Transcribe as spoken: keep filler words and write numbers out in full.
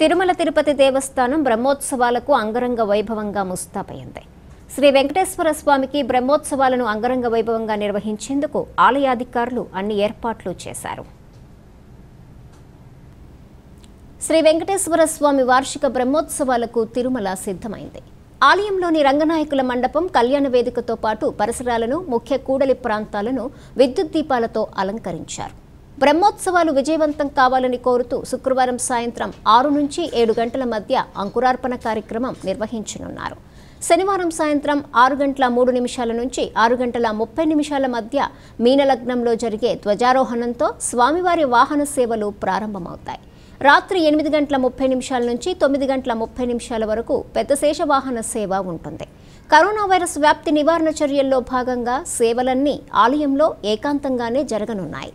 తిరుమల తిరుపతి దేవస్థానం బ్రహ్మోత్సవాలకు అంగరంగ వైభవంగా ముస్తాబైంది. శ్రీ వెంకటేశ్వర స్వామికి బ్రహ్మోత్సవాలను అంగరంగ వైభవంగా నిర్వహించేందుకు ఆలయాధికారులు అన్ని ఏర్పాట్లు చేశారు. శ్రీ వెంకటేశ్వర స్వామి వార్షిక బ్రహ్మోత్సవాలకు తిరుమల సిద్ధమైంది. ఆలయంలోని రంగనాయకుల మండపం, కళ్యాణ వేదికతో పాటు పరిసరాలను, ముఖ్య కూడలి ప్రాంతాలను విద్యుత్ దీపాలతో అలంకరించారు. బ్రహ్మోత్సవాలు విజయవంతం కావాలని కోరుతూ శుక్రవారం సాయంత్రం ఆరు నుంచి ఏడు గంటల మధ్య అంకురార్పణ కార్యక్రమం నిర్వహించనున్నారు. శనివారం సాయంత్రం ఆరు గంటల మూడు నిమిషాల నుంచి ఆరు గంటల ముప్పై నిమిషాల మధ్య మీనలగ్నంలో జరిగే ధ్వజారోహణంతో స్వామివారి వాహన సేవలు ప్రారంభమవుతాయి. రాత్రి ఎనిమిది గంటల ముప్పై నిమిషాల నుంచి తొమ్మిది గంటల ముప్పై నిమిషాల వరకు పెద్ద శేషవాహన సేవ ఉంటుంది. కరోనా వైరస్ వ్యాప్తి నివారణ చర్యల్లో భాగంగా సేవలన్నీ ఆలయంలో ఏకాంతంగానే జరగనున్నాయి.